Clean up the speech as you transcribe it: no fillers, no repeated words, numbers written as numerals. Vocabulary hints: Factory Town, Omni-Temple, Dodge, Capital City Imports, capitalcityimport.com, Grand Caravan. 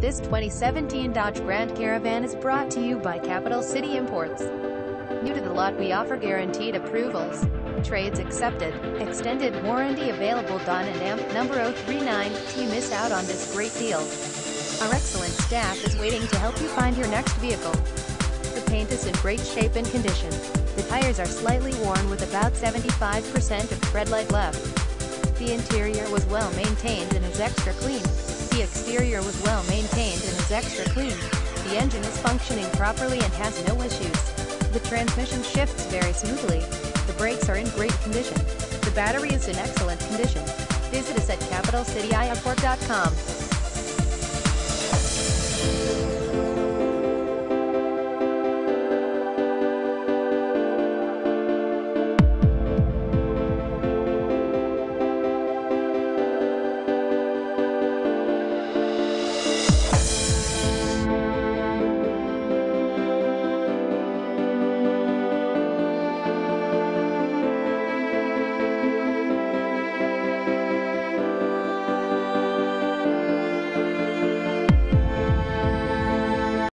This 2017 Dodge Grand Caravan is brought to you by Capital City Imports. New to the lot, we offer guaranteed approvals, trades accepted, extended warranty available. Don and amp number 039. To miss out on this great deal, our excellent staff is waiting to help you find your next vehicle. The paint is in great shape and condition. The tires are slightly worn with about 75% of tread light left. The interior was well maintained and is extra clean. The exterior was well maintained and is extra clean. The engine is functioning properly and has no issues. The transmission shifts very smoothly. The brakes are in great condition. The battery is in excellent condition. Visit us at capitalcityimport.com.